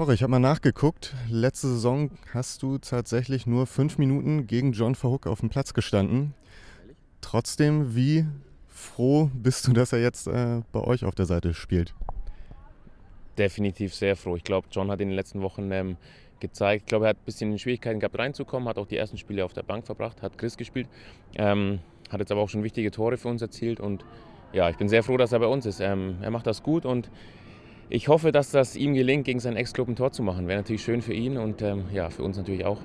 Torre, ich habe mal nachgeguckt. Letzte Saison hast du tatsächlich nur 5 Minuten gegen John Verhoek auf dem Platz gestanden. Trotzdem, wie froh bist du, dass er jetzt bei euch auf der Seite spielt? Definitiv sehr froh. Ich glaube, John hat in den letzten Wochen gezeigt, ich glaube, er hat ein bisschen Schwierigkeiten gehabt reinzukommen, hat auch die ersten Spiele auf der Bank verbracht, hat Chris gespielt, hat jetzt aber auch schon wichtige Tore für uns erzielt und ja, ich bin sehr froh, dass er bei uns ist. Er macht das gut und ich hoffe, dass das ihm gelingt, gegen seinen Ex-Club ein Tor zu machen. Wäre natürlich schön für ihn und ja, für uns natürlich auch.